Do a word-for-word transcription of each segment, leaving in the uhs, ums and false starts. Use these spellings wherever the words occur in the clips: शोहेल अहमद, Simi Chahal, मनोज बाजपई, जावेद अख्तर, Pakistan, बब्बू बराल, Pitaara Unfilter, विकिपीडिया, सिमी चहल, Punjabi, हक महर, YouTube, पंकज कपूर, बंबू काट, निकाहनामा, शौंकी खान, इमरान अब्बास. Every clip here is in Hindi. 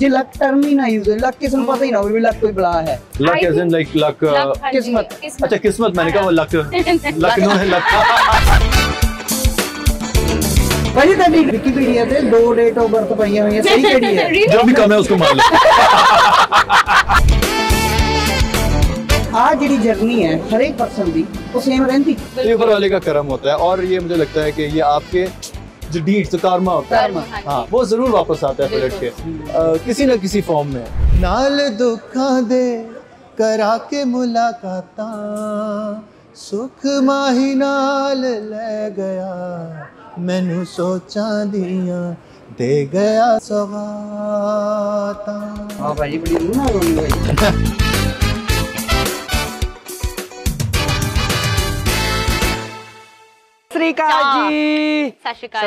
जी लक टर्म ही ना यूज है, लक किस्म पता ही ना और भी लक कोई बला है, luck as in like luck किस्मत। अच्छा किस्मत, मैंने कहा वो लक लक नो है लक। भाई तभी विकी भी ये थे दो डेट ऑफ बर्थ भैया भैया सही केडी है, जो भी कम है उसको मार लो। आज जी जर्नी है हर एक पर्सन की वो सेम रहती, ये ऊपर वाले का करम होता है और ये मुझे लगता है कि ये आपके जो डीड्स तो कर्मा होता है, हाँ वो जरूर वापस आता है पलट के आ, किसी ना किसी फॉर्म में। नाल दुखा दे करा के मुलाकाता, सुख माही नाल ले गया, मैनू सोचा दिया दे गया सवाता। हाँ भाई बड़ी ना रोनी भाई। श्रीकाल जी, श्रीकाल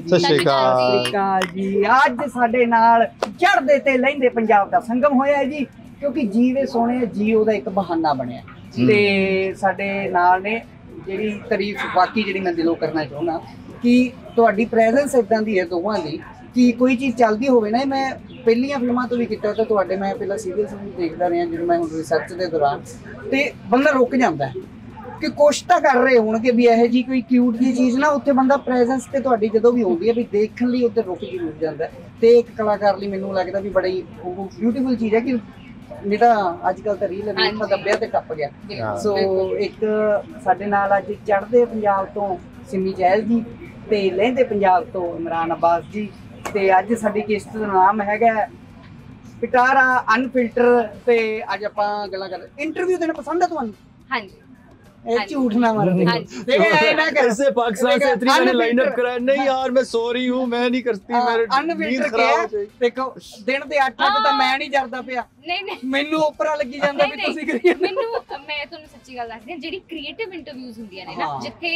जी, श्रीकाल जी, आज साडे नाल चढ़दे ते लैंदे पंजाब दा संगम होया है जी, क्योंकि जीवे सोने जी ओदा एक बहाना बनया ते साडे नाल ने जेड़ी तारीफ बाकी जेड़ी मैं दिलों करना चाहुंगा कि ਤੁਹਾਡੀ ਪ੍ਰੈਜ਼ੈਂਸ ਇਦਾਂ ਦੀ ਹੈ ਦੋਵਾਂ ਦੀ कि कोई चीज़ चलती होवे ना। मैं पहलियां फिल्मां तो भी किया तो तुहाडे मैं पहला सीरियल समझ देखता रहा जो मैं हुण रिसर्च के दौरान तो बंदा रुक जाता है कि कोशिश तो कर रहे होणगे भी इहो जी कोई क्यूट जी चीज़ ना उत्थे बंदा प्रैजेंस तो तुहाडी जदों भी आउंदी है भी देखण लई उत्थे रुक जरूर जाता है। तो एक कलाकार लई मैनूं लगता भी बड़ी ब्यूटीफुल चीज़ है कि नहीं तो अजकल तो रील नूं दब्बिया ते टप गया। सो एक साडे नाल अज चढ़दे पंजाब तो सिमी चहल जी ते लहंदे पंजाब तो इमरान अब्बास जी ते अज साडी किश्त दा नाम हैगा पिटारा अनफिल्टर ते अज आपां गल्लां कर। इंटरव्यू देना पसंद है तुहानू? हां जी। ए झूठ ना मार दे, देखो ऐना कैसे पाकिस्तान से इतनी मैंने लाइन अप कराया नहीं यार मैं सॉरी हूं मैं नहीं करती मेरे अनफिल्टर के देखो दिन दे आठ तक तो मैं नहीं जरदा पिया नहीं नहीं मेनू ऊपरा लगी जांदा भी तुसी करिए मेनू। मैं तुहानू सच्ची गल दस्सदी हां जेहड़ी क्रिएटिव इंटरव्यूज हुंदियां ने ना जिथे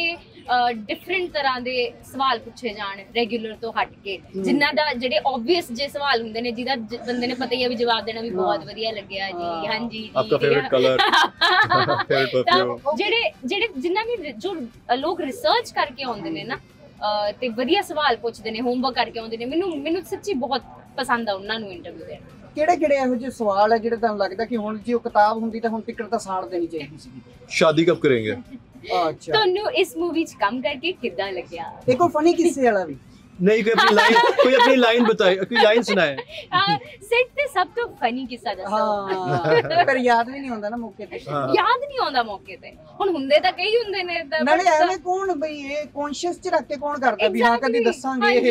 डिफरेंट तरह दे सवाल पूछे जाण रेगुलर तो हट के जिन्ना दा जेहड़े ऑब्वियस जे सवाल हुंदे ने जिदा बंदे ने पता ही है भी जवाब देना भी बहुत वधिया लगया जी। हां जी आपका फेवरेट कलर फेवरेट परफ्यूम जेहड़े जेहड़े जिन्ना भी जो लोग रिसर्च करके आउंदे ने ना ते वधिया सवाल पूछदे ने होमवर्क करके आउंदे ने मेनू मेनू सच्ची बहुत पसंद आ उन्हां नू इंटरव्यू देना। ਕਿਹੜੇ ਕਿਹੜੇ ਇਹੋ ਜਿਹੇ ਸਵਾਲ ਹੈ ਜਿਹੜੇ ਤੁਹਾਨੂੰ ਲੱਗਦਾ ਕਿ ਹੁਣ ਜੇ ਉਹ ਕਿਤਾਬ ਹੁੰਦੀ ਤਾਂ ਹੁਣ ਟਿਕਟ ਤਾਂ ਸਾੜ ਦੇਣੀ ਚਾਹੀਦੀ ਸੀ? ਸ਼ਾਦੀ ਕਬ ਕਰेंगे। ਅੱਛਾ ਤੁਹਾਨੂੰ ਇਸ ਮੂਵੀ 'ਚ ਕੰਮ ਕਰਕੇ ਕਿੱਦਾਂ ਲੱਗਿਆ? ਦੇਖੋ ਫਨੀ ਕਿੱਸੇ ਵਾਲਾ ਵੀ ਨਹੀਂ ਕੋਈ ਆਪਣੀ ਲਾਈਨ ਕੋਈ ਆਪਣੀ ਲਾਈਨ ਬਤਾਏ ਕੋਈ ਲਾਈਨ ਸੁਣਾਏ ਸੈਟ ਤੇ ਸਭ ਤੋਂ ਫਨੀ ਕਿੱਸਾ ਦੱਸੋ। ਪਰ ਯਾਦ ਵੀ ਨਹੀਂ ਹੁੰਦਾ ਨਾ ਮੌਕੇ ਤੇ, ਯਾਦ ਨਹੀਂ ਆਉਂਦਾ ਮੌਕੇ ਤੇ। ਹੁਣ ਹੁੰਦੇ ਤਾਂ ਕਈ ਹੁੰਦੇ ਨੇ ਨਾਲੇ ਐਵੇਂ ਕੌਣ ਬਈ ਇਹ ਕੌਨਸ਼ੀਅਸ 'ਚ ਰੱਖ ਕੇ ਕੌਣ ਕਰਦਾ ਵੀ ਹਾਂ ਕਦੀ ਦੱਸਾਂਗੇ ਇਹ।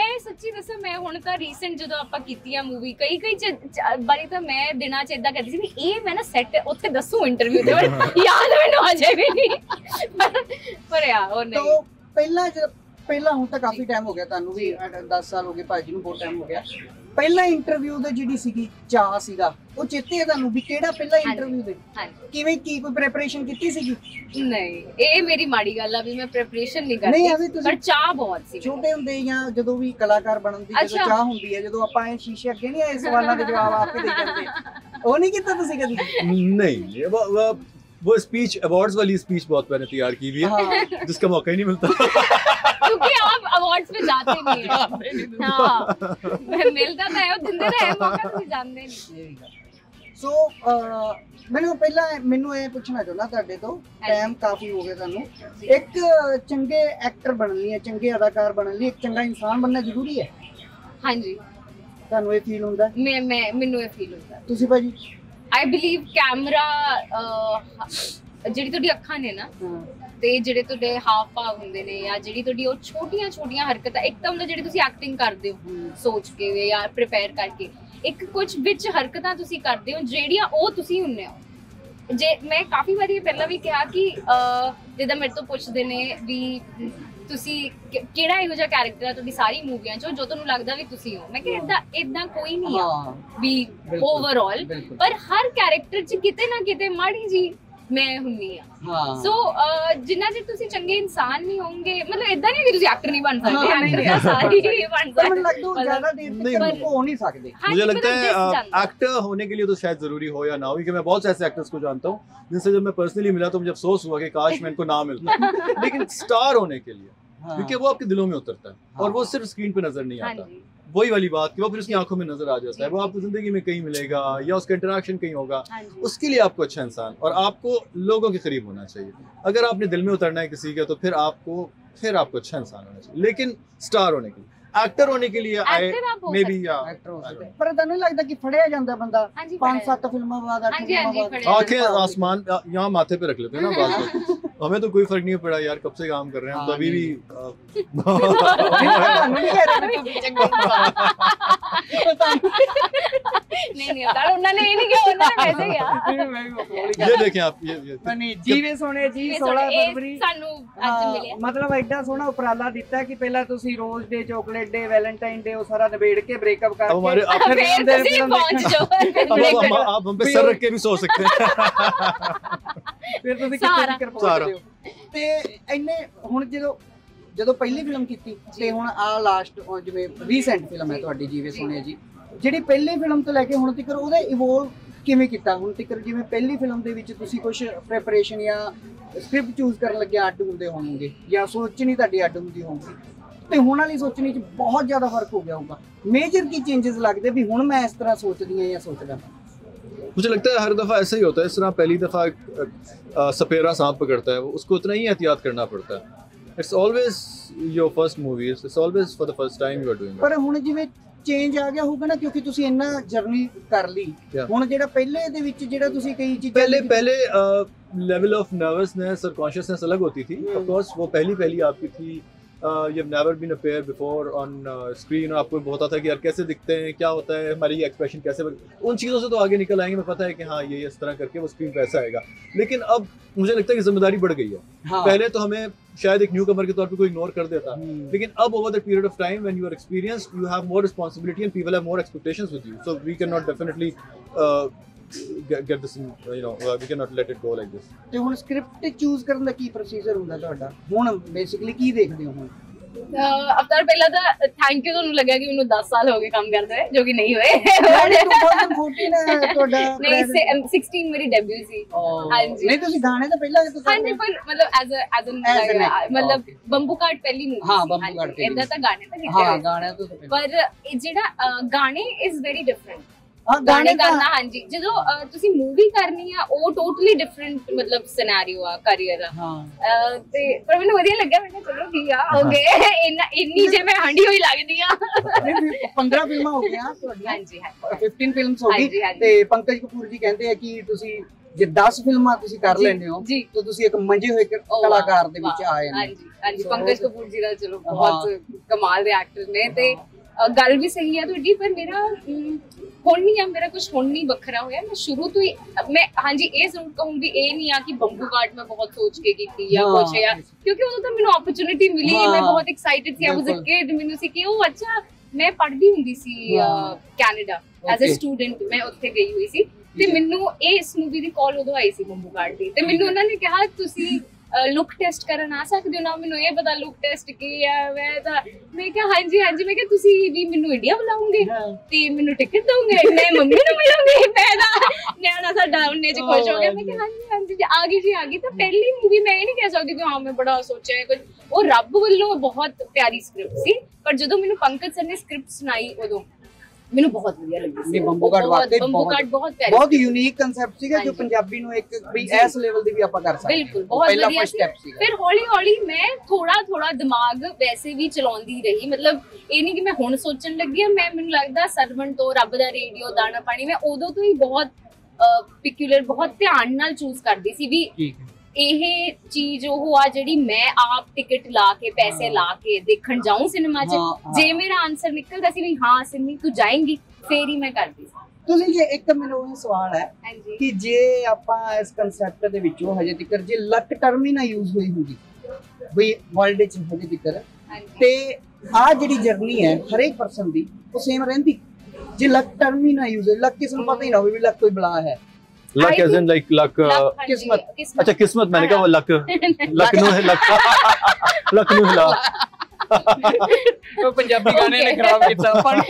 ਮੈਂ ਸੱਚੀ ਦੱਸਾਂ ਮੈਂ ਹੁਣ ਤਾਂ ਰੀਸੈਂਟ ਜਦੋਂ ਆਪਾਂ ਕੀਤੀ ਆ ਮੂਵੀ ਕਈ ਕਈ ਬਾਰੀ ਤਾਂ ਮੈਂ ਦਿਨਾਂ 'ਚ ਇਦਾਂ ਕਰਦੀ ਸੀ ਵੀ ਇਹ ਮੈਂ ਨਾ ਸੈਟ ਉੱਥੇ ਦੱਸੂ ਇੰਟਰਵਿਊ ਤੇ ਯਾਦ ਮੈਨੂੰ ਆ ਜਾਵੇ ਨਹੀਂ ਪਰ ਯਾਰ ਉਹ ਨਹੀਂ ਤਾਂ ਪਹਿਲਾਂ ਜਦ पहला हूँ तो काफ़ी टाइम हो गया तू भी दस साल हो गए भाजी में बहुत टाइम हो गया। पहला इंटरव्यू का जी चाह चेते है तू भी पहला इंटरव्यू दे किवें की कोई प्रेपरेशन की नहीं? ये मेरी माड़ी गल भी मैं प्रेपरेशन नहीं करती नहीं तो पर चाह बहुत सी छोटे होंदे या जदों भी कलाकार बनन दी जदों चाह हुंदी है जदों आपां ए शीशे अगे नहीं आए सवालां दे जवाब आप दे करदे ओ नहीं कीता तुसीं कदी? नहीं वो स्पीच अवार्ड्स वाली स्पीच बहुत पहले तैयार की हुई है जिसका मौका ही नहीं मिलता क्योंकि आप अवार्ड्स में जाते नहीं हैं। हाँ मिलता तो है दिन दिन है मौका तो जानते नहीं। सो मैंने पहला मैनू ये पूछना चाहना तुहाडे तो टाइम काफ़ी हो गया तुहानू एक चंगे एक्टर बनने लिए चंगे अदाकार बनने लिए एक चंगा इंसान बनना जरूरी है? हाँ जी तुहानू ये फील होंदा? मैं मैं मैनू ये फील होंदा। तुसीं भाजी? आई बिलीव कैमरा जिहड़ी तुहाडी अखां ने ना ਤੇ ਜਿਹੜੇ ਤੁਹਾਡੇ ਹਾਵ ਭਾਵ ਹੁੰਦੇ ਨੇ ਜਾਂ ਜਿਹੜੀ ਤੁਹਾਡੀ ਉਹ ਛੋਟੀਆਂ ਛੋਟੀਆਂ ਹਰਕਤਾਂ ਇੱਕਦਮ ਜਿਹੜੇ ਤੁਸੀਂ ਐਕਟਿੰਗ ਕਰਦੇ ਹੋ ਸੋਚ ਕੇ ਜਾਂ ਪ੍ਰੇਪੇਅਰ ਕਰਕੇ ਇੱਕ ਕੁਝ ਵਿੱਚ ਹਰਕਤਾਂ ਤੁਸੀਂ ਕਰਦੇ ਹੋ ਜਿਹੜੀਆਂ ਉਹ ਤੁਸੀਂ ਹੁੰਨੇ ਹੋ। ਜੇ ਮੈਂ ਕਾਫੀ ਵਾਰੀ ਪਹਿਲਾਂ ਵੀ ਕਿਹਾ ਕਿ ਜਿੱਦਾਂ ਮੇਰੇ ਤੋਂ ਪੁੱਛਦੇ ਨੇ ਵੀ ਤੁਸੀਂ ਕਿਹੜਾ ਇਹੋ ਜਿਹਾ ਕੈਰੈਕਟਰ ਆ ਤੁਹਾਡੀ ਸਾਰੀ ਮੂਵੀਆਂ 'ਚ ਜੋ ਤੁਹਾਨੂੰ ਲੱਗਦਾ ਵੀ ਤੁਸੀਂ ਹੋ? ਮੈਂ ਕਿਹਾ ਇਦਾਂ ਇਦਾਂ ਕੋਈ ਨਹੀਂ ਆ ਵੀ ਓਵਰਆਲ ਪਰ ਹਰ ਕੈਰੈਕਟਰ 'ਚ ਕਿਤੇ ਨਾ ਕਿਤੇ ਮਾੜੀ ਜੀ ਮੈਂ ਹੁੰਨੀ ਆ। ਸੋ ਜਿੰਨਾ ਜੇ ਤੁਸੀਂ ਚੰਗੇ ਇਨਸਾਨ ਨਹੀਂ ਹੋਵੋਗੇ ਮਤਲਬ ਇਦਾਂ ਨਹੀਂ ਕਿ ਤੁਸੀਂ ਐਕਟਰ ਨਹੀਂ ਬਣ ਸਕਦੇ ਐਕਟਰ ਤਾਂ ਸਾਰੇ ਹੀ ਬਣ ਸਕਦੇ ਮੈਨੂੰ ਲੱਗਦਾ ਜ਼ਿਆਦਾ ਦੇਰ ਤੱਕ ਹੋ ਨਹੀਂ ਸਕਦੇ। ਮੈਨੂੰ ਲੱਗਦਾ ਹੈ ਐਕਟਰ ਹੋਣੇ ਕੇ ਲਈ ਤਾਂ ਸ਼ਾਇਦ ਜ਼ਰੂਰੀ ਹੋ ਜਾਂ ਨਾ ਹੋ ਕਿ ਮੈਂ ਬਹੁਤ ਐਸੇ ਐਕਟਰਸ ਕੋ ਜਾਣਤਾ ਹੂੰ ਜਿਨਸੇ ਜਬ ਮੈਂ ਪਰਸਨਲੀ ਮਿਲਾ ਤਾਂ मुझे अफसोस हुआ कि काश मैं इनको ना मिलता लेकिन स्टार होने के लिए क्योंकि वो आपके दिलों में उतरता है और वो सिर्फ स्क्रीन पे नजर नहीं आता वही वाली बात कि वो फिर उसकी आंखों में नजर आ जाता है, वो आपको जिंदगी में कहीं मिलेगा या उसका इंटरेक्शन कहीं होगा। उसके लिए आपको अच्छा इंसान और आपको लोगों के करीब होना चाहिए। अगर आपने दिल में उतरना है किसी के तो फिर आपको फिर आपको अच्छा इंसान होना चाहिए। लेकिन स्टार होने के लिए, एक्टर होने के लिए आए मे बी एक्टर हो सकते, पर ऐसा नहीं लगता कि फड़िया जाता बंदा पांच सात फिल्मों बाद आंखें आसमान यहाँ माथे पे रख लेते हैं ना बात को। हमें तो कोई फर्क नहीं पड़ा यार, कब से काम कर रहे हैं हम तो अभी भी नहीं नहीं उन्होंने ये नहीं किया, उन्होंने वैसे किया। ये देखें आप ये ये नहीं जीवे सोने जी सोलह फरवरी सानू आज मिले, मतलब एडा सोना उपराला दिता कि पहला ਤੁਸੀਂ rose day chocolate day Valentine day ਉਹ ਸਾਰਾ ਨਿਬੇੜ ਕੇ ਬ੍ਰੇਕਅਪ ਕਰਕੇ ਹਮਾਰੇ ਆਪਣੇ ਅੰਦਰ ਦੇਖਣਾ। आप हम पे सर रख के भी सो सकते हैं। फिर ਤੁਸੀਂ ਕਿੰਨੀ ਕਰ ਪਹੁੰਚਦੇ ਹੋ ਤੇ ਇੰਨੇ ਹੁਣ ਜਦੋਂ ਜਦੋਂ ਪਹਿਲੀ ਫਿਲਮ ਕੀਤੀ ਤੇ ਹੁਣ ਆ ਲਾਸਟ ਜਿਵੇਂ ਰੀਸੈਂਟ ਫਿਲਮ ਹੈ ਤੁਹਾਡੀ ਜੀਵੇ ਸੋਨੇ ਜੀ, ਜਿਹੜੀ ਪਹਿਲੀ ਫਿਲਮ ਤੋਂ ਲੈ ਕੇ ਹੁਣ ਤੱਕ ਉਹਦੇ ਇਵੋਲਵ ਕਿਵੇਂ ਕੀਤਾ? ਹੁਣ ਤੱਕ ਜਿਵੇਂ ਪਹਿਲੀ ਫਿਲਮ ਦੇ ਵਿੱਚ ਤੁਸੀਂ ਕੁਝ ਪ੍ਰੈਪਰੇਸ਼ਨ ਜਾਂ ਸਕ੍ਰਿਪਟ ਚੂਜ਼ ਕਰਨ ਲੱਗਿਆ ਅੱਡ ਹੁੰਦੇ ਹੋਣਗੇ ਜਾਂ ਸੋਚਣੀ ਤੁਹਾਡੀ ਅੱਡ ਹੁੰਦੀ ਹੋਊਗੀ ਤੇ ਹੁਣ ਵਾਲੀ ਸੋਚਣੀ 'ਚ ਬਹੁਤ ਜ਼ਿਆਦਾ ਫਰਕ ਹੋ ਗਿਆ ਹੋਊਗਾ। ਮੇਜਰ ਕੀ ਚੇਂजेस ਲੱਗਦੇ ਵੀ ਹੁਣ ਮੈਂ ਇਸ ਤਰ੍ਹਾਂ ਸੋਚਦੀ ਹਾਂ ਜਾਂ ਸੋਚਦਾ? मुझे लगता है हर दफ़ा ऐसा ही होता है, इस तरह पहली दफ़ा सपेरा सांप पकड़ता है, वो उसको उतना ही एहतियात करना पड़ता है। It's always your first movie, it's always for the first time you are doing. पर हुण जिवें चेंज आ गया होगा ना क्योंकि तुसी इन्ना जर्नी कर ली हुण जेड़ा पहले दे विच जेड़ा तुसी कई चीज़ पहले पहले लेवल ऑफ नर्वसनेस और कॉन्शियसनेस अलग होती थी। ऑफ कोर्स वो पहली पहली आपकी थी, you have never been appear before on screen. आपको बहुत आता है कि यार कैसे दिखते हैं, क्या होता है, हमारी एक्सप्रेशन कैसे, उन चीज़ों से तो आगे निकल आएंगे। मैं पता है कि हाँ ये इस तरह करके वो स्क्रीन पर ऐसा आएगा। लेकिन अब मुझे लगता है कि जिम्मेदारी बढ़ गई है। हाँ। पहले तो हमें शायद एक न्यू कमर के तौर पे कोई इग्नोर कर देता, लेकिन अब over the period of time when you are experienced you have more responsibility and people have more expectations with you, so we can not definitely get this, you know we can not let it go like this. ਤੇ ਹੁਣ ਸਕ੍ਰਿਪਟ ਚੂਜ਼ ਕਰਨ ਦਾ ਕੀ ਪ੍ਰੋਸੀਜਰ ਹੁੰਦਾ ਤੁਹਾਡਾ? ਹੁਣ ਬੇਸਿਕਲੀ ਕੀ ਦੇਖਦੇ ਹੋ ਹੁਣ? अवतार पहला था थैंक यू तो लगा कि उन्होंने दस साल हो गए काम करते हैं जो कि नहीं हुए। नहीं सोलह मेरी डेब्यू थी। हाँ जी नहीं तो उसी गाने तो पहला तो हाँ जी पर मतलब एज एज मतलब बंबू काट पहली मूवी। हाँ बंबू काट इधर तक गाने तक हाँ गाने तो पर जेड़ा गाने इज वेरी डिफरेंट। हाँ गाने गाना हाँ जी जो तुसी मूवी करनी है वो टोटली डिफरेंट मतलब सिनेरियो आ करियर आ। हाँ ते पर मैंने बढ़िया लग गया, मैंने चलो ठीक है हो गए इन्ना इन्नी जे मैं हंडी हुई लग दी हां। पंद्रह फिल्मां हो गई हां तो हां जी हां पंद्रह फिल्म्स हो गई ते पंकज कपूर जी कहंदे हैं कि तुसी जे दस फिल्मां तुसी कर लेने हो तो तुसी एक मंजे होए कलाकार दे विच आए ने। हां जी हां जी पंकज कपूर जी दा चलो बहुत कमाल दे एक्टर ने ते गल भी सही है थोड़ी पर मेरा ਹੁਣ ਨਹੀਂ ਆ ਮੇਰਾ ਕੁਝ ਹੁਣ ਨਹੀਂ ਵੱਖਰਾ ਹੋਇਆ। ਮੈਂ ਸ਼ੁਰੂ ਤੋਂ ਹੀ ਮੈਂ ਹਾਂਜੀ ਇਹ ਜ਼ਰੂਰ ਕਹੂੰਗੀ ਇਹ ਨਹੀਂ ਆ ਕਿ ਬੰਬੂ ਕਾਟ ਮੈਂ ਬਹੁਤ ਸੋਚ ਕੇ ਕੀਤੀ ਜਾਂ ਕੁਝ ਜਾਂ ਕਿਉਂਕਿ ਉਦੋਂ ਤਾਂ ਮੈਨੂੰ ਓਪਰਚੁਨਿਟੀ ਮਿਲੀ ਮੈਂ ਬਹੁਤ ਐਕਸਾਈਟਿਡ ਸੀ। ਆਈ ਵਾਸ ਅ ਕਿਡ ਮੈਨੂੰ ਸੀ ਕਿ ਉਹ ਅੱਛਾ ਮੈਂ ਪੜ੍ਹਦੀ ਹੁੰਦੀ ਸੀ ਕੈਨੇਡਾ ਐਜ਼ ਅ ਸਟੂਡੈਂਟ ਮੈਂ ਉੱਥੇ ਗਈ ਹੋਈ ਸੀ ਤੇ ਮੈਨੂੰ ਇਹ ਇਸ ਮੂਵੀ ਦੀ ਕਾਲ ਉਦੋਂ ਆਈ ਸੀ ਬੰਬੂ ਕਾਟ ਦੀ ਤੇ ਮੈਨੂੰ ਉਹਨਾਂ ਨੇ ਕਿਹਾ ਤੁਸੀਂ लुक टेस्ट करन आ सकदे हो ना मैनू ये पता लुक टेस्ट की है मैं तो मैं क्या हां जी हां जी मैं क्या तुसी भी मैनू इंडिया बुलाओगे ते मैनू टिकट दोगे मैं मम्मी नु मिलूंगी मैं ना न्याणा सा डाउन ने च खुश हो गया मैं कि हां जी हां जी आ गई जी आ गई। तो पहली मूवी मैं ये नहीं कह सकती कि हां मैं बड़ा सोचा है कुछ और रब वल्लों बहुत प्यारी स्क्रिप्ट सी पर जदों मैनू पंकज सर ने स्क्रिप्ट सुनाई उदों ਮੈਨੂੰ ਬਹੁਤ ਵਧੀਆ ਲੱਗੀ। ਬੰਬੂ ਕਾਟ ਵਾਕਈ ਬਹੁਤ ਬਹੁਤ ਬਹੁਤ ਯੂਨੀਕ ਕਨਸੈਪਟ ਸੀਗਾ ਜੋ ਪੰਜਾਬੀ ਨੂੰ ਇੱਕ ਵੀ ਐਸ ਲੈਵਲ ਦੀ ਵੀ ਆਪਾਂ ਕਰ ਸਕਦੇ। ਬਿਲਕੁਲ ਬਹੁਤ ਵਧੀਆ ਸਟੈਪ ਸੀ। ਫਿਰ ਹੌਲੀ ਹੌਲੀ ਮੈਂ ਥੋੜਾ ਥੋੜਾ ਦਿਮਾਗ ਵੈਸੇ ਵੀ ਚਲਾਉਂਦੀ ਰਹੀ, ਮਤਲਬ ਇਹ ਨਹੀਂ ਕਿ ਮੈਂ ਹੁਣ ਸੋਚਣ ਲੱਗੀ ਆ। ਮੈਂ ਮੈਨੂੰ ਲੱਗਦਾ ਸਰਵਣ ਤੋਂ ਰੱਬ ਦਾ ਰੇਡੀਓ ਦਾਣਾ ਪਾਣੀ ਮੈਂ ਉਦੋਂ ਤੋਂ ਹੀ ਬਹੁਤ ਪਿਕੂਲਰ ਬਹੁਤ ਧਿਆਨ ਨਾਲ ਚੂਜ਼ ਕਰਦੀ ਸੀ ਵੀ ਇਹ ਚੀਜ਼ ਉਹ ਆ ਜਿਹੜੀ ਮੈਂ ਆਪ ਟਿਕਟ ਲਾ ਕੇ ਪੈਸੇ ਲਾ ਕੇ ਦੇਖਣ ਜਾਊਂ ਸਿਨੇਮਾ 'ਚ ਜੇ ਮੇਰਾ ਆਨਸਰ ਨਿਕਲਦਾ ਸੀ ਵੀ ਹਾਂ ਸਿੰਮੀ ਤੂੰ ਜਾਏਂਗੀ ਫੇਰ ਹੀ ਮੈਂ ਕਰਦੀ ਸੀ। ਤੁਸੀਂ ਜੇ ਇੱਕ ਮੈਨੂੰ ਇਹ ਸਵਾਲ ਹੈ ਕਿ ਜੇ ਆਪਾਂ ਇਸ ਕਨਸੈਪਟ ਦੇ ਵਿੱਚੋਂ ਹਜੇ ਤੱਕ ਜੇ ਲੱਕ ਟਰਮ ਹੀ ਨਾ ਯੂਜ਼ ਹੋਈ ਹੁੰਦੀ ਬਈ ਵਰਲਡ 'ਚ ਹਜੇ ਤੱਕ ਤੇ ਆ ਜਿਹੜੀ ਜਰਨੀ ਹੈ ਹਰੇਕ ਪਰਸਨ ਦੀ ਉਹ ਸੇਮ ਰਹਿੰਦੀ ਜੇ ਲੱਕ ਟਰਮ ਹੀ ਨਾ ਯੂਜ਼ ਲੱਕ ਕਿਸੇ ਨੂੰ ਪਤਾ ਹੀ ਨਾ ਹੋਵੇ ਵੀ ਲੱਕ ਕੋਈ ਬਲਾ ਹੈ। Luck as in like luck किस्मत। अच्छा किस्मत मैंने कहा वो लक लखनऊ है लक लखनऊ हिला वो पंजाबी गाने ने खराब किया अपन।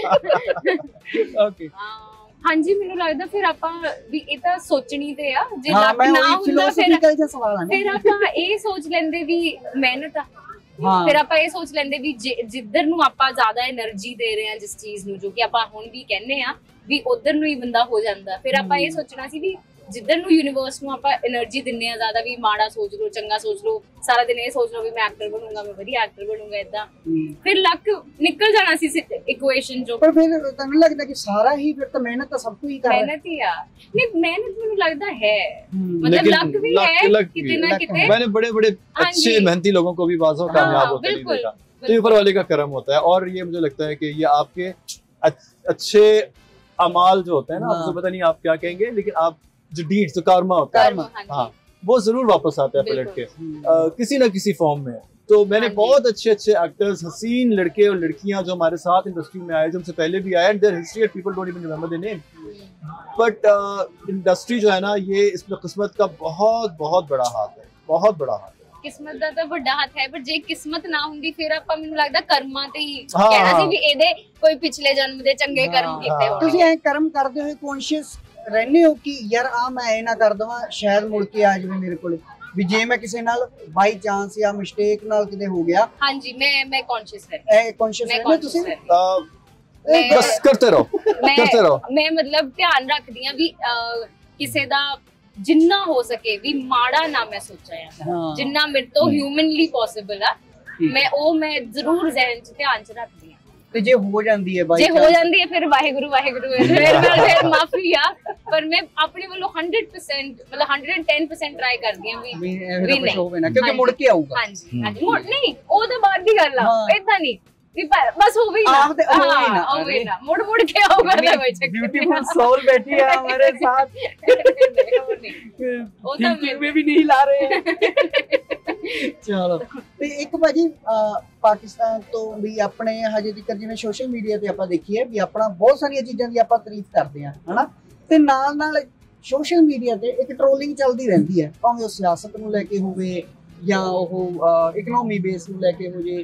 ओके हां जी मेनू लगदा फिर आपा भी ए ता सोचणी ते आ जे लक ना हुंदा फिर फिर आपा ए सोच लेंदे भी मेहनत आ हाँ। फिर आप ये सोच लेंगे भी जिधर नू आप ज्यादा एनर्जी दे रहे हैं जिस चीज नू जो कि आप हुण भी कहने आ भी उधर नू ही बंदा हो जाता। फिर आप ये सोचना सी भी जिधर नू यूनिवर्स नू आप एनर्जी दिन्ने आ ज्यादा भी माड़ा सोच लो चंगा सोच लो सारा दिन ये सोच लो भी मैं एक्टर बनूंगा मैं वधिया एक्टर बनूंगा इदा फिर लक निकल जाना सी इक्वेशन जो पर फिर तन्नू लगदा कि सारा ही फिर तो मेहनत तो सबको ही करनी मेहनत ही यार नहीं मेहनत मेनू लगदा है मतलब लक भी है किते ना किते। मैंने बड़े-बड़े अच्छे मेहनती लोगों को भी बाज़ों कामयाब होते नहीं देखा तो ऊपर वाले का कर्म होता है। और ये मुझे लगता है कि ये आपके अच्छे अमाल जो होते हैं ना आपको पता नहीं आप क्या कहेंगे लेकिन आप जो डीड तो कर्मा होता है हाँ वो जरूर वापस आता है पलट के किसी ना किसी फॉर्म में। तो मैंने बहुत अच्छे अच्छे एक्टर्स हसीन लड़के और लड़कियां जो हमारे साथ इंडस्ट्री में आए जो हमसे पहले भी आए their history people don't even remember their name but industry जो है ना ये इसमें किस्मत का बहुत बहुत बड़ा हाथ है बहुत बड़ा हाथ है। किस्मत दा तो बड़ा हाथ है पर जे किस्मत ना हुंदी फिर आपा मेनू लगदा कर्मा ते ही कहना सी भी एदे कोई पिछले जन्म दे चंगे कर्म कीते हो तुसी ए कर्म करदे होए कॉन्शियस रहने हो कि यार आ मैं ए ना कर दवा शायद मुड़ के आ जावे मेरे कोले भी जे मैं किसी नाल बाई चांस या मिस्टेक नाल किते हो गया। हां जी मैं मैं कॉन्शियस रह ए कॉन्शियस रह तुसी बस करते रहो करते रहो मैं मतलब ध्यान रखदी हां भी किसी दा जिन्ना हो सके भी माड़ा ना मैं सोचा यार जिन्ना मेरे तो ह्यूमनली पॉसिबल है मैं ओ मैं जरूर जहन च ध्यान च रख दिया ते जे हो जांदी है भाई जे हो जांदी है फिर वाहेगुरु वाहेगुरु मेरे नाल फिर माफी आ पर मैं अपने वालों सौ परसेंट मतलब एक सौ दस परसेंट ट्राई कर दिया भी भी नहीं होवे ना क्योंकि मुड़ के आऊंगा। हां जी हां जी मुड़ नहीं ओ तो बात भी कर ला ऐसा नहीं बस हो गई ना हो गई ना हो गई ना मुड़ मुड़ के होगा ना भाई ब्यूटीफुल सोल बैठी है हमारे साथ थिंकिंग में भी नहीं ला रहे चलो ते एक भाजी पाकिस्तान तो भी अपने हजे तक जिवें सोशल मीडिया ते आपां देखीए भी अपना बहुत सारी चीज़ां दी आपां तारीफ करदे हां है ना ते नाल नाल सोशल मीडिया ते एक ट्रोलिंग चलदी रहिंदी है भावें उस सियासत नूं लैके होवे या ਉਹ ਇਕਨੋਮੀ ਬੇਸ ਨੂੰ ਲੈ ਕੇ ਹੋ ਜੇ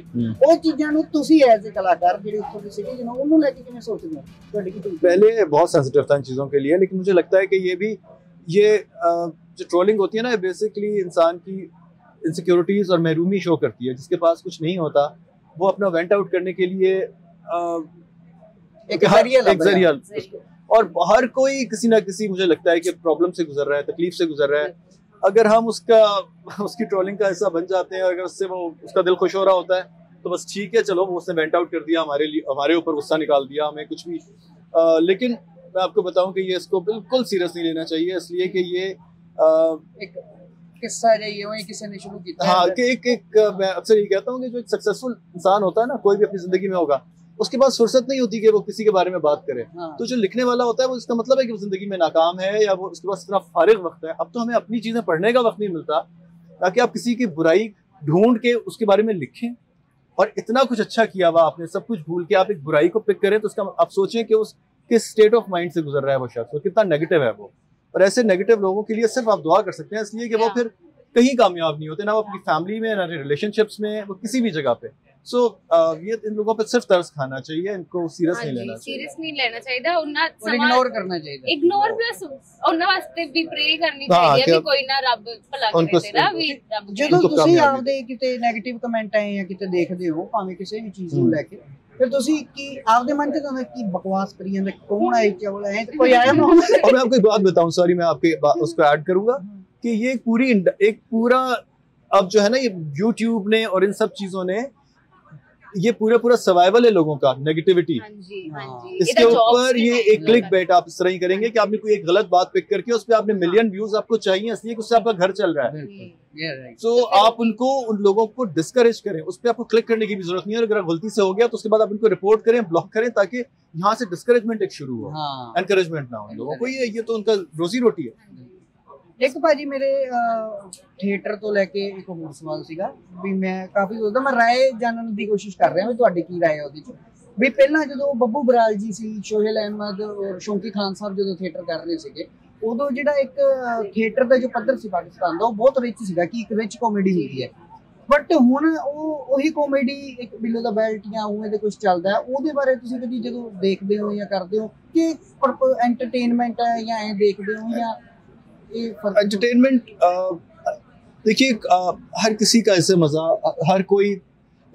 ਉਹ ਚੀਜ਼ਾਂ ਨੂੰ ਤੁਸੀਂ ਐਜ਼ ਅ ਕਲਾਕਾਰ ਜਿਹੜੇ ਉੱਥੋਂ ਦੇ ਸਿਟੀਜ਼ਨ ਹੋ ਉਹਨੂੰ ਲੈ ਕੇ ਕਿਵੇਂ ਸੋਚਦੇ ਹੋ ਤੁਹਾਡੀ ਕੀ ਪਹਿਲੇ ਬਹੁਤ ਸੈਂਸਿਟਿਵ ਤਾਂ ਚੀਜ਼ों के लिए लेकिन मुझे लगता है कि ये भी ये जो ट्रोलिंग होती है ना बेसिकली इंसान की इनसिक्योरिटीज और महरूमी शो करती है। जिसके पास कुछ नहीं होता वो अपना वेंट आउट करने के लिए एक जरिया और हर कोई किसी ना किसी मुझे लगता है कि प्रॉब्लम से गुजर रहा है तकलीफ से गुजर रहा है। अगर हम उसका उसकी ट्रोलिंग का हिस्सा बन जाते हैं और अगर उससे वो उसका दिल खुश हो रहा होता है तो बस ठीक है चलो वो उसने वेंट आउट कर दिया हमारे लिए हमारे ऊपर गुस्सा निकाल दिया हमें कुछ भी आ, लेकिन मैं आपको बताऊं कि ये इसको बिल्कुल सीरियस नहीं लेना चाहिए इसलिए कि ये आ, एक किस्सा ये किसी ने शुरू किया हाँ कि एक एक मैं अक्सर ये कहता हूँ कि जो एक सक्सेसफुल इंसान होता है ना कोई भी अपनी जिंदगी में होगा उसके पास फुर्सत नहीं होती कि वो किसी के बारे में बात करे हाँ। तो जो लिखने वाला होता है वो इसका मतलब है कि वो जिंदगी में नाकाम है या वो उसके पास इतना फारिग वक्त है। अब तो हमें अपनी चीजें पढ़ने का वक्त नहीं मिलता ताकि आप किसी की बुराई ढूंढ के उसके बारे में लिखें और इतना कुछ अच्छा किया हुआ आपने सब कुछ भूल के आप एक बुराई को पिक करें तो उसका आप सोचें कि उस किस स्टेट ऑफ माइंड से गुजर रहा है वो शख्स और कितना नेगेटिव है वो। और ऐसे नेगेटिव लोगों के लिए सिर्फ आप दुआ कर सकते हैं इसलिए कि वो फिर कहीं कामयाब नहीं होते ना वो अपनी फैमिली में ना रिलेशनशिप्स में वो किसी भी जगह पे। सो so, uh, ये इन लोगों पे सिर्फ तरस खाना चाहिए इनको सीरियस नहीं लेना चाहिए सीरियस नहीं लेना चाहिए और ना इग्नोर करना चाहिए इग्नोर प्लस और ना वास्ते भी प्रे करनी चाहिए कि कोई ना रब भला करे तेरा भी रब ਜਦੋਂ ਤੁਸੀਂ ਆਪਦੇ ਕਿਤੇ 네ਗੇਟਿਵ ਕਮੈਂਟ ਆਏ ਜਾਂ ਕਿਤੇ ਦੇਖਦੇ ਹੋ ਭਾਵੇਂ ਕਿਸੇ ਵੀ ਚੀਜ਼ ਨੂੰ ਲੈ ਕੇ ਫਿਰ ਤੁਸੀਂ ਕੀ ਆਪਦੇ ਮਨ ਤੇ ਤੁਹਾਨੂੰ ਕੀ ਬਕਵਾਸ ਕਰੀ ਜਾਂਦਾ ਕੌਣ ਆਇਆ ਚਵਲ ਹੈ ਕੋਈ ਆਇਆ ਨਾ। और मैं आपको एक बात बताऊं सॉरी मैं आपके उसको ऐड करूंगा कि ये पूरी एक पूरा अब जो है ना ये YouTube ने और इन सब चीजों ने ये पूरा पूरा सर्वाइवल है लोगों का नेगेटिविटी। हाँ जी, हाँ जी। इसके ऊपर ये एक क्लिक बैट आप इस तरह ही करेंगे कि आपने कोई एक गलत बात पिक करके उस पर आपने मिलियन व्यूज आपको चाहिए इसलिए उससे आपका घर चल रहा है। सो so, आप उनको उन लोगों को डिस्करेज करें उस पर आपको क्लिक करने की भी जरूरत नहीं है। अगर गलती से हो गया तो उसके बाद आप उनको रिपोर्ट करें ब्लॉक करें ताकि यहाँ से डिस्करेजमेंट एक शुरू हो एनकरेजमेंट ना हो लोगों को। ये तो उनका रोजी रोटी है। देखो भाजी मेरे थिएटर तो लैके एक होर सवाल सीगा भी मैं काफ़ी सोचता मैं राय जानने की कोशिश कर रहा भी तुहाडी की राय उहदे च भी पहला जो बब्बू बराल जी सी शोहेल अहमद और शौंकी खान साहब जो थिएटर कर रहे थे उदों जिहड़ा एक थिएटर का जो पद्धर सी पाकिस्तान का बहुत रिच सीगा कि एक रिच कॉमेडी होंदी है बट हुण वो उही कॉमेडी एक बिलो दा बैल्ट या उवें दे कुछ चलदा है उहदे बारे तुसीं कदी जदों देखदे हो या करदे हो कि एंटरटेनमेंट है या ऐ देखदे हो या एंटरटेनमेंट। देखिए हर किसी का ऐसे मजा हर कोई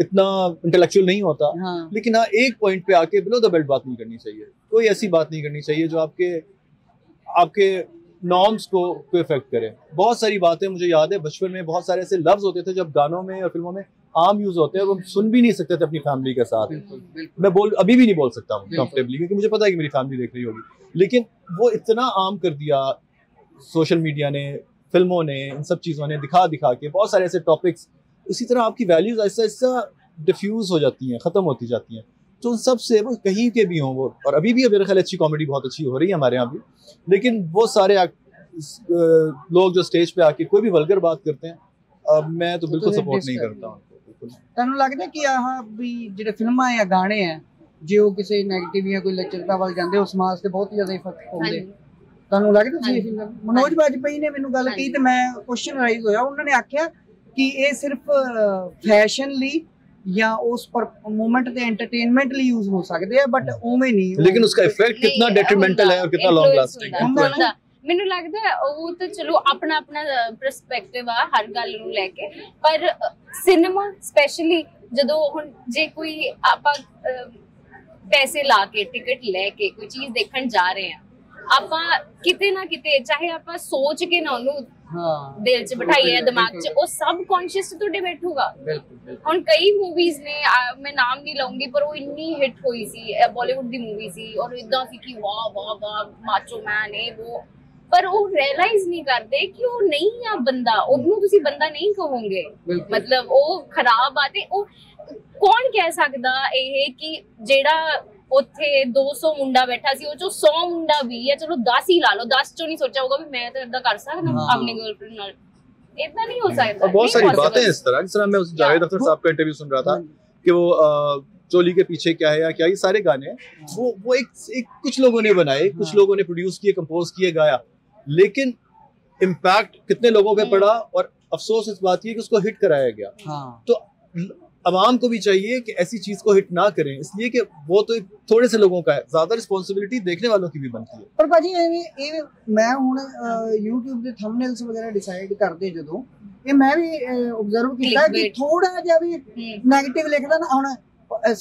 इतना इंटेलेक्चुअल नहीं होता, हाँ। लेकिन हाँ एक पॉइंट पे आके बिलो द बेल्ट बात नहीं करनी चाहिए, कोई ऐसी बात नहीं करनी चाहिए जो आपके आपके नॉर्म्स को इफेक्ट करे। बहुत सारी बातें मुझे याद है बचपन में बहुत सारे ऐसे लफ्ज होते थे जब गानों में और फिल्मों में आम यूज होते हैं, वो सुन भी नहीं सकते थे अपनी फैमिली के साथ। बिल्कुल, बिल्कुल। मैं बोल अभी भी नहीं बोल सकता हूँ कंफर्टेबली, क्योंकि मुझे पता है कि मेरी फैमिली देख रही होगी, लेकिन वो इतना आम कर दिया सोशल मीडिया ने, फिल्मों ने, इन सब चीज़ों ने दिखा दिखा के बहुत सारे ऐसे टॉपिक्स। इसी तरह आपकी वैल्यूज ऐसा ऐसा डिफ्यूज़ हो जाती हैं, ख़त्म होती जाती हैं। तो उन सब से वो कहीं के भी हों वो, और अभी भी मेरे ख्याल अच्छी कॉमेडी बहुत अच्छी हो रही है हमारे यहाँ भी, लेकिन वो सारे लोग जो स्टेज पे आके कोई भी वल्गर बात करते हैं, अब मैं तो बिल्कुल सपोर्ट नहीं करता हूँ। ਤੁਹਾਨੂੰ ਲੱਗਦਾ ਕਿ ਆਹ ਵੀ ਜਿਹੜੇ ਫਿਲਮਾਂ ਜਾਂ ਗਾਣੇ ਆ ਜੇ ਉਹ ਕਿਸੇ ਨੈਗੇਟਿਵ ਜਾਂ ਕੋਈ ਲੱਚਰਤਾ ਵੱਲ ਜਾਂਦੇ ਉਸ ਸਮਾਜ ਤੇ ਬਹੁਤ ਜ਼ਿਆਦਾ ਇਫੈਕਟ ਪਾਉਂਦੇ? ਤੁਹਾਨੂੰ ਲੱਗਦਾ ਤੁਸੀਂ ਮਨੋਜ ਬਾਜਪਈ ਨੇ ਮੈਨੂੰ ਗੱਲ ਕਹੀ ਤੇ ਮੈਂ ਕੁਐਸਚਨ ਰਾਈਜ਼ ਹੋਇਆ, ਉਹਨਾਂ ਨੇ ਆਖਿਆ ਕਿ ਇਹ ਸਿਰਫ ਫੈਸ਼ਨ ਲਈ ਜਾਂ ਉਸ ਮੂਮੈਂਟ ਤੇ ਐਂਟਰਟੇਨਮੈਂਟ ਲਈ ਯੂਜ਼ ਹੋ ਸਕਦੇ ਆ ਬਟ ਉਵੇਂ ਨਹੀਂ, ਲੇਕਿਨ ਉਸਕਾ ਇਫੈਕਟ ਕਿੰਨਾ ਡੈਟਰੀਮੈਂਟਲ ਹੈ ਔਰ ਕਿੰਨਾ ਲੌਂਗ ਲਾਸਟਿੰਗ ਹੈ। ਮੈਨੂੰ ਲੱਗਦਾ ਉਹ ਤਾਂ ਚਲੋ ਆਪਣਾ ਆਪਣਾ ਪਰਸਪੈਕਟਿਵ ਆ ਹਰ ਗੱਲ ਨੂੰ ਲੈ ਕੇ, ਪਰ ਸਿਨੇਮਾ ਸਪੈਸ਼ਲੀ ਜਦੋਂ ਹੁਣ ਜੇ ਕੋਈ ਆਪਾਂ ਪੈਸੇ ਲਾ ਕੇ ਟਿਕਟ ਲੈ ਕੇ ਕੋਈ ਚੀਜ਼ ਦੇਖਣ ਜਾ ਰਹੇ ਆ, ਆਪਾਂ ਕਿਤੇ ਨਾ ਕਿਤੇ ਚਾਹੇ ਆਪਾਂ ਸੋਚ ਕੇ ਨਾ ਉਹਨੂੰ ਹਾਂ ਦਿਲ 'ਚ ਬਿਠਾਈਏ ਦਿਮਾਗ 'ਚ, ਉਹ ਸਬ ਕੌਨਸ਼ੀਅਸ ਤੁਹਾਡੇ ਬੈਠੂਗਾ। ਹੁਣ ਕਈ ਮੂਵੀਜ਼ ਨੇ ਮੈਂ ਨਾਮ ਨਹੀਂ ਲਾਉਂਗੀ ਪਰ ਉਹ ਇੰਨੀ ਹਿੱਟ ਹੋਈ ਸੀ ਬਾਲੀਵੁੱਡ ਦੀ ਮੂਵੀ ਸੀ ਔਰ ਇਦਾਂ ਸੀ ਕਿ ਵਾਹ ਵਾਹ ਵਾਹ ਮਾਚੋ ਮੈਨ ਇਹ ਉਹ, पर वो रियलाइज नहीं करते कि वो नहीं है बंदा, उन्होंने तुसी बंदा नहीं कहोगे, मतलब वो खराब बात है। वो कौन कह सकता ये कि जेड़ा उथे दो सौ मुंडा बैठा सी चो सौ मुंडा भी है, चलो दस ही ला लो, दस चो नहीं सोचा होगा मैं तो इदा कर सकता अपनी गर्लफ्रेंड नाल, इतना नहीं हो सकता। बहुत सारी बातें इस तरह, जिस तरह मैं उस जावेद अख्तर साहब का इंटरव्यू सुन रहा था कि वो चोली के पीछे क्या है या क्या, ये सारे गाने वो वो एक एक कुछ लोगों ने बनाए, कुछ लोगों ने प्रोड्यूस किए, कंपोज किए, गाया, लेकिन इम्पैक्ट कितने लोगों पे पड़ा और अफसोस इस बात की है कि उसको हिट कराया गया। हाँ। तो अवाम को भी चाहिए कि ऐसी चीज को हिट ना करें, इसलिए कि वो तो थोड़े से लोगों का है, ज्यादा रिस्पॉन्सिबिलिटी देखने वालों की भी बनती है। पर भाजी ये मैं हुण YouTube दे थंबनेल्स वगैरह डिसाइड करदे जदों ये मैं भी ऑब्जर्व किया कि थोड़ा जिहा भी नेगेटिव लिखदा ना हुण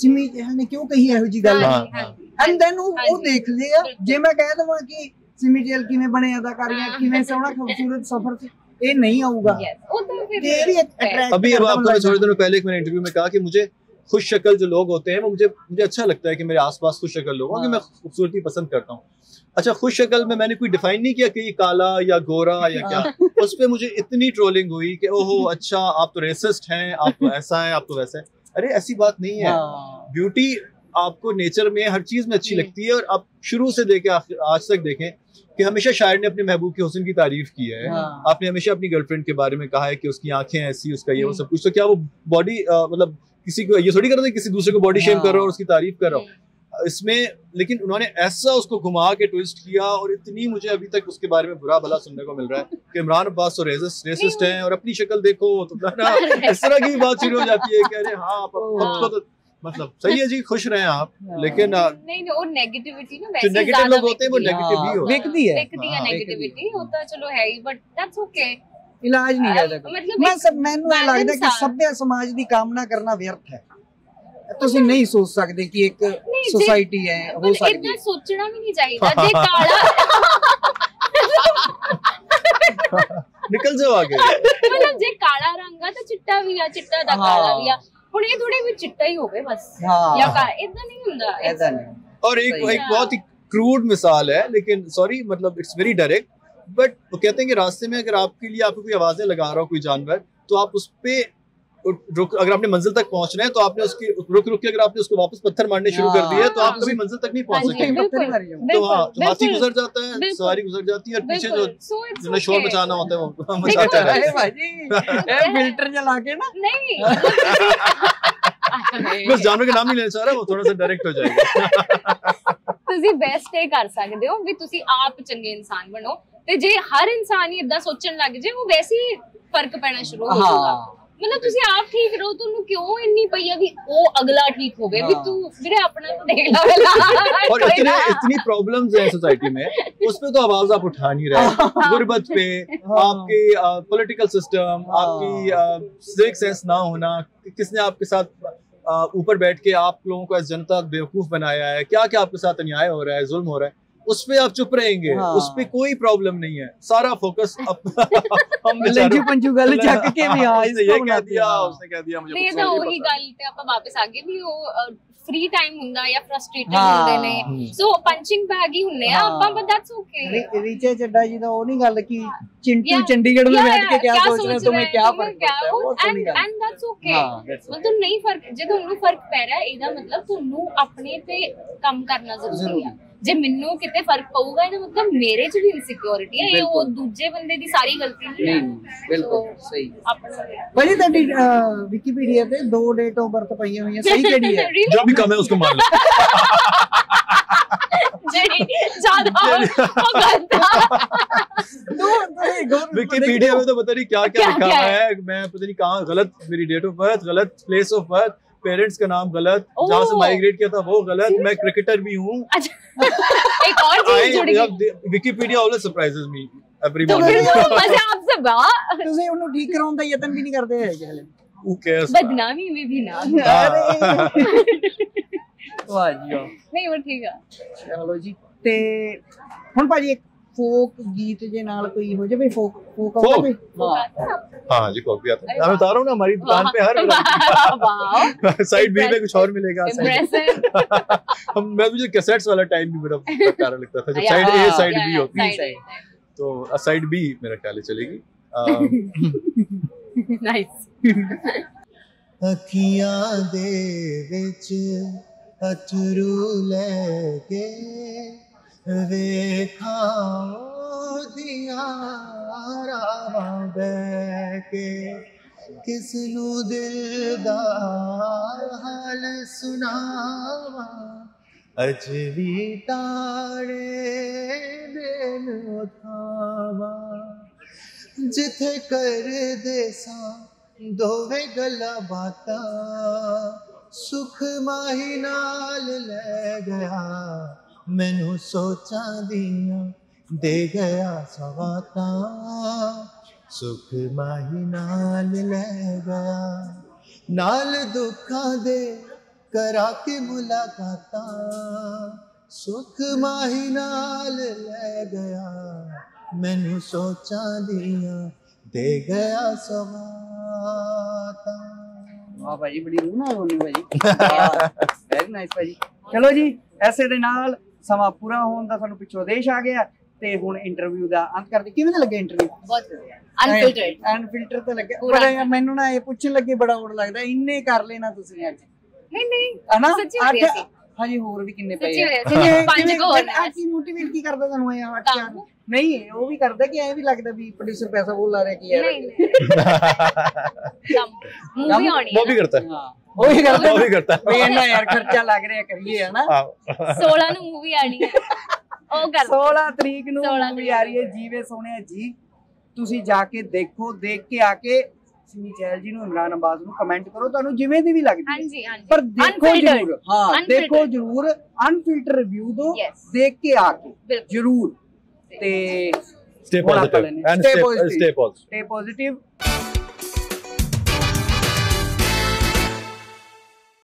सिमी चहल ने क्यों कही ਇਹੋ ਜੀ ਗੱਲ ਐਂਡ ਦੈਨ ਉਹ ਦੇਖ ਲਿਆ ਜੇ ਮੈਂ ਕਹਿ ਦਵਾਂ ਕਿ सिमी चहल किवें बने अदाकारियां किवें सोहना खूबसूरत सफर ये नहीं आऊगा। अभी अब आपको थोड़ी देर पहले मैंने इंटरव्यू में कहा कि मुझे खुश शक्ल जो लोग होते हैं वो मुझे मुझे अच्छा लगता है कि मेरे आसपास खुश शक्ल लोग हों, कि मैं खूबसूरती पसंद करता हूँ। अच्छा, खुश शक्ल में मैंने कोई डिफाइन नहीं किया कि काला या गोरा या क्या, उस पर मुझे इतनी ट्रोलिंग हुई कि ओहो अच्छा आप तो रेसिस्ट हैं, आप तो ऐसा है, आप तो वैसा है। अरे ऐसी बात नहीं है, ब्यूटी आपको नेचर में हर चीज में अच्छी लगती है, और आप शुरू से देखें आज तक देखें कि हमेशा शायर ने अपने महबूब के हुस्न की तारीफ की है। हाँ। आपने हमेशा अपनी गर्लफ्रेंड के बारे में कहा है कि उसकी आंखें ऐसी, उसका ये वो सब कुछ, तो क्या वो बॉडी मतलब किसी को ये थोड़ी कर रहे किसी दूसरे को बॉडी शेम कर रहा हो और उसकी तारीफ कर रहा हो इसमें, लेकिन उन्होंने ऐसा उसको घुमा के ट्विस्ट किया। और इतनी मुझे अभी तक उसके बारे में बुरा भला सुनने को मिल रहा है कि इमरान अब्बास तो रेसिस्ट रेसिस्ट हैं और अपनी शक्ल देखो, तो इस तरह की बात शुरू हो जाती है कि अरे हाँ आप खुद को मतलब सही है जी, खुश रहें आप, लेकिन नहीं नहीं वो नेगेटिविटी ना वैसे नेगेटिव लोग होते हैं वो नेगेटिव ही होते हैं, देखती है देखती है नेगेटिविटी होता चलो है ही, बट दैट्स ओके, इलाज नहीं है। मतलब मैं सब मैनू लगता है कि सभ्य समाज की कामना करना व्यर्थ है, ਤੁਸੀਂ ਨਹੀਂ ਸੋਚ ਸਕਦੇ ਕਿ ਇੱਕ ਸੋਸਾਇਟੀ ਹੈ ਹੋ ਸਕਦੀ ਹੈ, ਇਦਾਂ ਸੋਚਣਾ ਵੀ ਨਹੀਂ ਚਾਹੀਦਾ। ਜੇ ਕਾਲਾ ਨਿਕਲ ਜਾਓ ਆਗੇ, ਮਤਲਬ ਜੇ ਕਾਲਾ ਰੰਗ ਆ ਤਾਂ ਚਿੱਟਾ ਵੀ ਆ, ਚਿੱਟਾ ਦਾ ਕਾਲਾ ਵੀ ਆ, ਹੁਣ ਇਹ ਥੋੜੇ ਵੀ ਚਿੱਟਾ ਹੀ ਹੋਵੇ ਬਸ, ਜਾਂ ਕਾ ਇਦਾਂ ਨਹੀਂ ਹੁੰਦਾ, ਇਦਾਂ ਨਹੀਂ। ਔਰ ਇੱਕ ਇੱਕ ਬਹੁਤ ਹੀ ਕਰੂਡ ਮਿਸਾਲ ਹੈ, ਲੇਕਿਨ ਸੌਰੀ मतलब इट्स वेरी डायरेक्ट, बट वो कहते हैं कि रास्ते में अगर आपके लिए आपको कोई आवाजें लगा रहा हो कोई जानवर, तो आप उस पे रुक, अगर आपने मंजिल तक पहुंचना है तो आपने उसकी रुक रुक के अगर आपने उसको वापस पत्थर मारने शुरू कर दिए तो आप कभी मंजिल तक नहीं पहुंच सकेंगे। तो हाँ, हाथी गुजर जाता है, सवारी गुजर जाती है, और पीछे जो जिन्हें शोर मचाना होता है वो मचाता है। फिल्टर जला के ना नहीं, बस जानवर के नाम नहीं लेना चाह रहा, वो थोड़ा सा डायरेक्ट हो जाएगा। ਤੁਸੀਂ ਬੈਸਟ ਇਹ ਕਰ ਸਕਦੇ ਹੋ ਵੀ ਤੁਸੀਂ ਆਪ ਚੰਗੇ ਇਨਸਾਨ ਬਣੋ, ਤੇ ਜੇ ਹਰ ਇਨਸਾਨ ਹੀ ਇਦਾਂ ਸੋਚਣ ਲੱਗ ਜੇ ਉਹ ਵੈਸੇ ਹੀ ਫਰਕ ਪੈਣਾ ਸ਼ੁਰੂ ਹੋ ਜਾਊਗਾ। मतलब ਤੁਸੀਂ ਆਪ ਠੀਕ ਰਹੋ ਤੁਹਾਨੂੰ ਕਿਉਂ ਇੰਨੀ ਪਈ ਆ ਵੀ ਉਹ ਅਗਲਾ ਠੀਕ ਹੋਵੇ ਵੀ ਤੂੰ ਜਿਹੜੇ ਆਪਣਾ ਤੋਂ ਦੇਖ ਲਾ ਪਹਿਲਾਂ और इतने इतनी प्रॉब्लम्स हैं सोसाइटी में उस पे तो आवाज आप उठा नहीं रहे गुर्बत पे आपकी पॉलिटिकल सिस्टम आपकी सिविक सेंस ना होना किसने आपके साथ ऊपर बैठ के आप लोगों को जनता बेवकूफ बनाया है क्या क्या आपके साथ अन्याय हो रहा है जुल्म हो रहा है उस पे आप चुप रहेंगे हाँ। उस पे कोई प्रॉब्लम नहीं है सारा फोकस हम लंगी पंजू गल चक के भी हां इसने ये कह दिया उसने कह दिया मुझे ये तो वही गल ते आप वापस आगे भी वो फ्री टाइम हुंदा या फ्रस्ट्रेटेड हुंदे ने सो पंचिंग बैग ही हुंदे आ आपा but that's okay रीचे Chadha ji दा ओ नहीं गल की चिंटू चंडीगढ़ में बैठ के क्या सोच रहे हो तुम्हें क्या फर्क पड़ता है वो तो नहीं एंड दैट्स ओके मतलब नहीं फर्क जे तुहानू फर्क पै रहा है एदा मतलब तुहानू अपने ते काम करना जरूरी है जे मिन्नू किते फर्क पऊगा ये मतलब मेरे च भी इनसिक्योरिटी है ये वो दूसरे बंदे दी सारी गलती नहीं है बिल्कुल सही भाई तड़ी विकिपीडिया पे दो डेट ओवर तो पई हुई है सही केडी है जो भी कम है उसको मान लो जेडी ज्यादा वो गंदा तो विकिपीडिया में तो पता नहीं क्या-क्या लिखा हुआ है मैं पता नहीं कहां गलत मेरी डेट ऑफ बर्थ गलत प्लेस ऑफ बर्थ पेरेंट्स का नाम गलत जहाँ से माइग्रेट किया था वो गलत मैं क्रिकेटर भी हूँ अच्छा। एक और चीज जुड़ गई विकिपीडिया always surprises me every morning मजे आपसे बा तुझे उन्हें ठीक कराऊं तो यतन भी नहीं करते हैं क्या वो कैसा बदनामी में भी ना वाह जी नहीं वो ठीक है चलो जी ते हम पाजी फोक गीत जे नाल कोई हो जावे फोक फोक का कोई हां जी कॉपी आता है मैं बता रहा हूं ना हमारी दुकान पे हर वाओ साइड बी पे कुछ और मिलेगा हम मैं मुझे कैसेट्स वाला टाइम भी मेरा प्यारा लगता था जब साइड ए साइड बी होती है तो साइड बी मेरा ख्याल है चलेगी नाइस अखियां दे विच अथरू लेके वेखां दिया रावां बैके किस नू दिल दा हाल सुनावां अजवी तारे बेन उठावां जिथे कर देसां दोवे गल्लां बातां सुख माही नाल लै गया मैनू सोचा दिया दे गया सवाता सुख माही नाल ले गया नाल दुखा दे करा के मुलाकाता सुख माही नाल ले गया मैनू सोचा दिया दे गया सवाता वाह भाई बड़ी रूह ना होनी भाई वेरी नाइस भाई चलो जी ऐसे दे नाल ਸਮਾਂ ਪੂਰਾ ਹੋਣ ਦਾ ਸਾਨੂੰ ਪਿੱਛੋਂ ਦੇਸ਼ ਆ ਗਿਆ ਤੇ ਹੁਣ ਇੰਟਰਵਿਊ ਦਾ ਅੰਤ ਕਰਦੇ ਕਿਵੇਂ ਦਾ ਲੱਗਿਆ ਇੰਟਰਵਿਊ ਬਹੁਤ ਅਨਫਿਲਟਰਡ ਅਨਫਿਲਟਰ ਤਾਂ ਲੱਗਿਆ ਬੜਾ ਮੈਨੂੰ ਨਾ ਇਹ ਪੁੱਛਣ ਲੱਗੇ ਬੜਾ ਔੜ ਲੱਗਦਾ ਇੰਨੇ ਕਰ ਲੈਣਾ ਤੁਸੀਂ ਅੱਜ ਨਹੀਂ ਨਹੀਂ ਸੱਚੀ ਹੋ ਰਿਹਾ ਸੀ ਹਾਂਜੀ ਹੋਰ ਵੀ ਕਿੰਨੇ ਪਏ ਆ ਪੰਜ ਕੋ ਹੋਰ ਆਕੀ ਮੋਟੀਵੇਟ ਕੀ ਕਰਦਾ ਤੁਹਾਨੂੰ ਇਹ ਅੱਛਾ ਨਹੀਂ ਉਹ ਵੀ ਕਰਦਾ ਕਿ ਐ ਵੀ ਲੱਗਦਾ ਵੀ ਪ੍ਰੋਡਿਊਸਰ ਪੈਸਾ ਉਹ ਲਾ ਰਿਹਾ ਕਿ ਯਾਰ ਮੂਵੀ ਆਉਣੀ ਹੈ ਉਹ ਵੀ ਕਰਦਾ ਹਾਂ ਉਹ ਵੀ ਕਰਦਾ ਉਹ ਵੀ ਕਰਦਾ ਵੀ ਇਹਨਾਂ ਯਾਰ ਖਰਚਾ ਲੱਗ ਰਿਹਾ ਕਰੀਏ ਹਨਾ सोलह ਨੂੰ ਮੂਵੀ ਆਣੀ ਹੈ ਉਹ ਕਰ सोलह ਤਰੀਕ ਨੂੰ ਮੂਵੀ ਆ ਰਹੀ ਹੈ ਜੀਵੇ ਸੋਹਣਿਆ ਜੀ ਤੁਸੀਂ ਜਾ ਕੇ ਦੇਖੋ ਦੇਖ ਕੇ ਆ ਕੇ सिमी चहल जी ਨੂੰ ਇਮਰਾਨ ਅਬਾਸ ਨੂੰ ਕਮੈਂਟ ਕਰੋ ਤੁਹਾਨੂੰ ਜਿਵੇਂ ਦੀ ਵੀ ਲੱਗਦੀ ਹਾਂਜੀ ਹਾਂਜੀ ਪਰ ਦੇਖੋ ਜਰੂਰ ਹਾਂ ਦੇਖੋ ਜਰੂਰ ਅਨਫਿਲਟਰ ਰਿਵਿਊ ਦੋ ਦੇਖ ਕੇ ਆ ਕੇ ਜਰੂਰ ਤੇ stay positive and stay positive stay positive